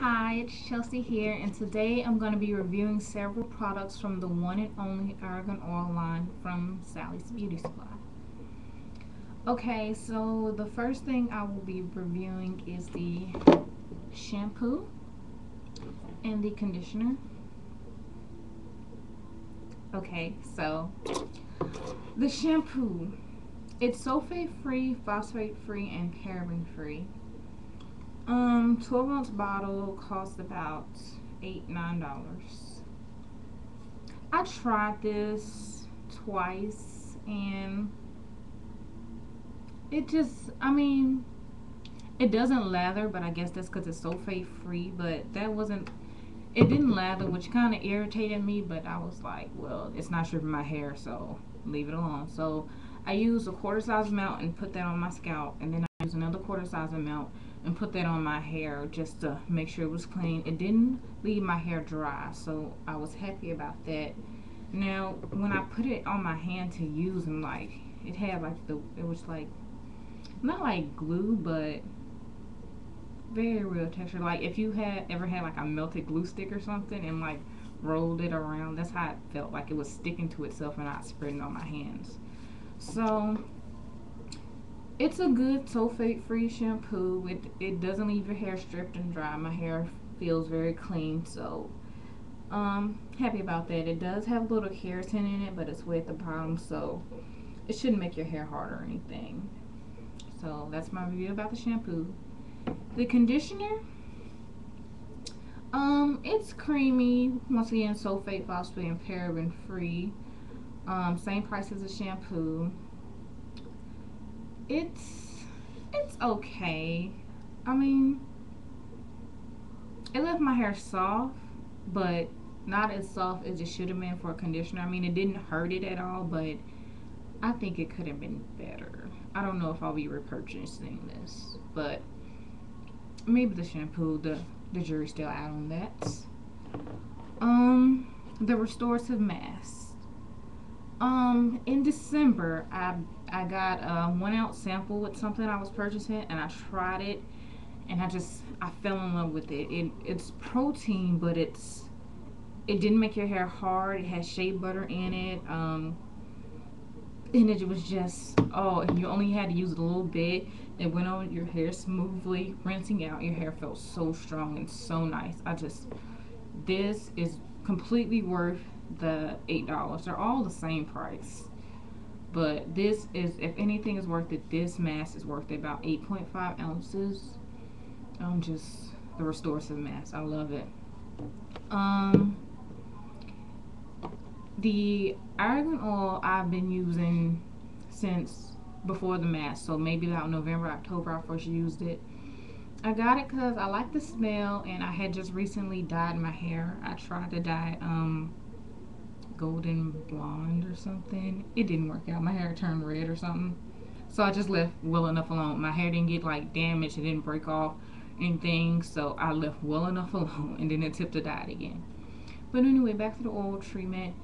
Hi, it's Chelsea here, and today I'm going to be reviewing several products from the One 'N Only Argan Oil line from Sally's Beauty Supply. Okay, so the first thing I will be reviewing is the shampoo and the conditioner. Okay, so the shampoo, it's sulfate-free, phosphate-free, and paraben-free. 12-ounce bottle cost about $8–9. I tried this twice and it just, I mean, it doesn't lather, but I guess that's because it's sulfate free, but that wasn't, it didn't lather, which kind of irritated me, but I was like, well, it's not stripping my hair, so leave it alone. So I used a quarter size amount and put that on my scalp, and then I used another quarter size amount and put that on my hair just to make sure it was clean. It didn't leave my hair dry, so I was happy about that. Now, when I put it on my hand to use, and like, it had like the, it was like, not like glue, but very real texture. Like if you had ever had like a melted glue stick or something and like rolled it around, that's how it felt, like it was sticking to itself and not spreading on my hands. So it's a good sulfate-free shampoo. It doesn't leave your hair stripped and dry. My hair feels very clean, so happy about that. It does have a little keratin in it, but it's way at the bottom, so it shouldn't make your hair hard or anything. So that's my review about the shampoo. The conditioner, it's creamy. Once again, sulfate, phosphate, and paraben-free. Same price as the shampoo. It's okay. I mean, it left my hair soft, but not as soft as it should have been for a conditioner. I mean, it didn't hurt it at all, but I think it could have been better. I don't know if I'll be repurchasing this, but maybe the shampoo, the jury's still out on that. The restorative mask. In December, I got a 1-ounce sample with something I was purchasing, and I tried it, and I fell in love with it. It's protein, but it didn't make your hair hard. It had shea butter in it, and it was just, oh, and you only had to use it a little bit. It went on your hair smoothly, rinsing out. Your hair felt so strong and so nice. This is completely worth the $8. They're all the same price, but this is, if anything is worth it, this mask is worth it. About 8.5 ounces. Just the restorative mask, I love it. The argan oil I've been using since before the mask, so maybe about November, October I first used it. I got it because I like the smell, and I had just recently dyed my hair. I tried to dye it golden blonde or something. It didn't work out. My hair turned red or something, so I just left well enough alone. My hair didn't get like damaged, it didn't break off anything, so I left well enough alone, and then it tipped to dye it again. But anyway, back to the oil treatment.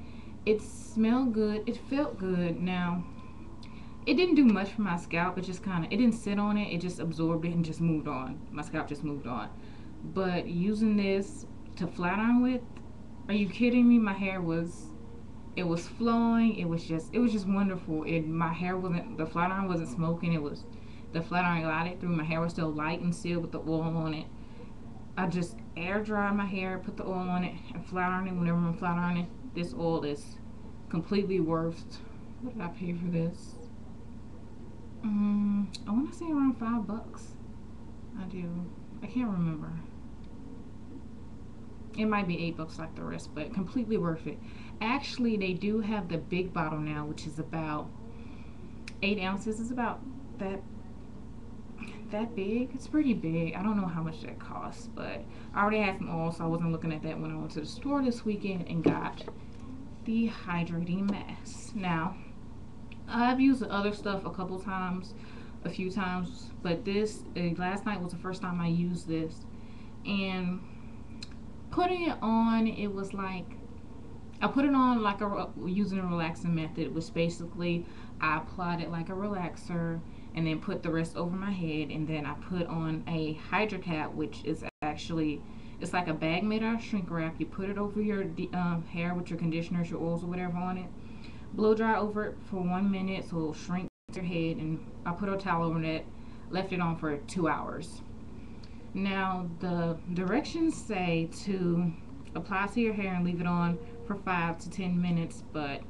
It smelled good, it felt good. Now, it didn't do much for my scalp. It just kind of, it didn't sit on it, it just absorbed it and just moved on. My scalp just moved on. But using this to flat iron with, are you kidding me? My hair was, it was flowing. It was just wonderful. My hair wasn't, the flat iron wasn't smoking. It was, the flat iron glided through. My hair was still light and sealed with the oil on it. I just air dried my hair, put the oil on it, and flat ironed it. Whenever I'm flat ironing, this oil is completely worth, what did I pay for this? I want to say around $5. I do. I can't remember. It might be $8 like the rest, but completely worth it. Actually, they do have the big bottle now, which is about 8 ounces. It's about that big. It's pretty big. I don't know how much that costs, but I already had some oil, so I wasn't looking at that when I went to the store this weekend and got the hydrating mask. Now, I've used the other stuff a few times, but this, last night was the first time I used this, and putting it on, it was like, I put it on like using a relaxing method, which basically I applied it like a relaxer and then put the rest over my head, and then I put on a hydro cap, which is actually It's like a bag made out of shrink wrap. You put it over your hair with your conditioners, your oils, or whatever on it. Blow dry over it for 1 minute so it'll shrink your head, and I put a towel over that, left it on for 2 hours. Now the directions say to apply to your hair and leave it on for 5 to 10 minutes, but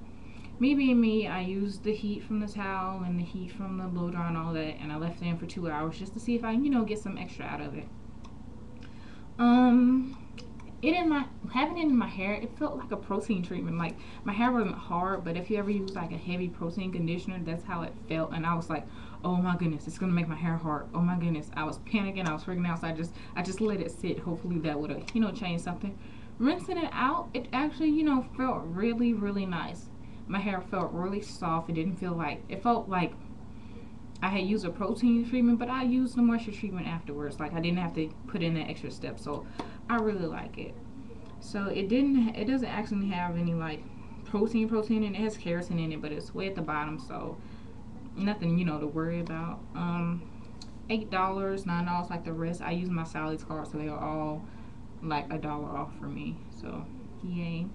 me being me, I used the heat from the towel and the heat from the blow dry and all that, and I left it in for 2 hours just to see if I can, you know, get some extra out of it. Having it in my hair, it felt like a protein treatment. Like, my hair wasn't hard, but if you ever use like a heavy protein conditioner, that's how it felt. And I was like, oh my goodness, it's gonna make my hair hard. Oh my goodness, I was panicking, I was freaking out, so I just let it sit. Hopefully that would have, you know, changed something. Rinsing it out, it actually, you know, felt really, really nice. My hair felt really soft. It didn't feel like, it felt like I had used a protein treatment, but I used the moisture treatment afterwards. Like, I didn't have to put in that extra step, so I really like it. So it doesn't actually have any like protein in it. It has keratin in it, but it's way at the bottom, so nothing, you know, to worry about. $8, $9, like the rest. I use my Sally's card, so they are all like $1 off for me, so yay.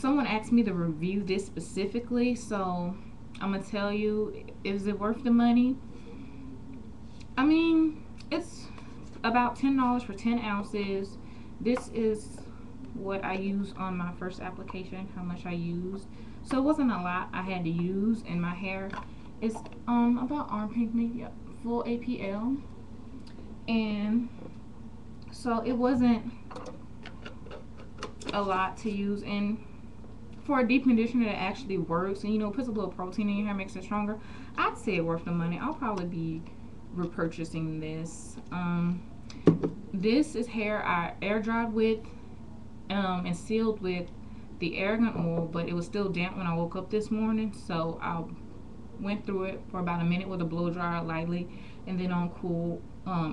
Someone asked me to review this specifically, so I'm gonna tell you, is it worth the money? I mean, it's about $10 for 10 ounces. This is what I used on my first application, how much I used. So it wasn't a lot I had to use, and my hair is about arm pink, maybe full APL. And so it wasn't a lot to use, and for a deep conditioner that actually works and, you know, puts a little protein in your hair, makes it stronger, I'd say it worth the money. I'll probably be repurchasing this. This is hair I air dried with and sealed with the Argan oil, but it was still damp when I woke up this morning, so I went through it for about a minute with a blow dryer lightly and then on cool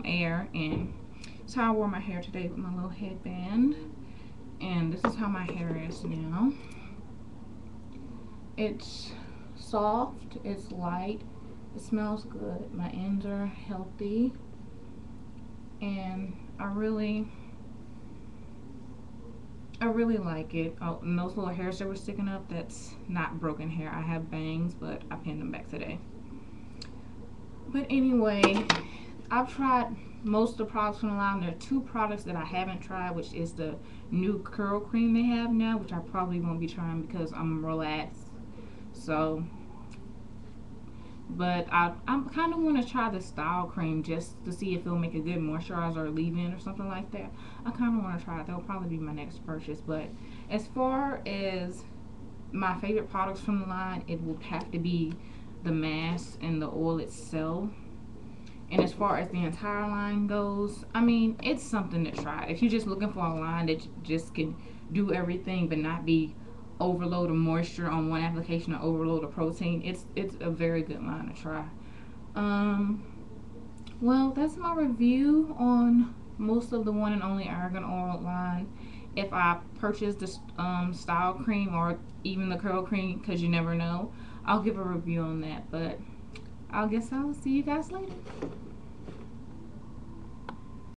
air, and that's how I wore my hair today with my little headband. And this is how my hair is now. It's soft, it's light, it smells good, my ends are healthy, and I really like it. Oh, and those little hairs that were sticking up, that's not broken hair. I have bangs, but I pinned them back today. But anyway, I've tried most of the products from the line. There are 2 products that I haven't tried, which is the new curl cream they have now, which I probably won't be trying because I'm relaxed. So, but I kind of want to try the style cream just to see if it'll make a good moisturizer or leave-in or something like that. I kind of want to try it. That'll probably be my next purchase. But as far as my favorite products from the line, it will have to be the mask and the oil itself. And as far as the entire line goes, I mean, it's something to try. If you're just looking for a line that just can do everything but not be overload of moisture on one application or overload of protein, it's a very good line to try. Well, that's my review on most of the One 'N Only Argan Oil line. If I purchase the style cream or even the curl cream, because you never know, I'll give a review on that. But I guess I'll see you guys later.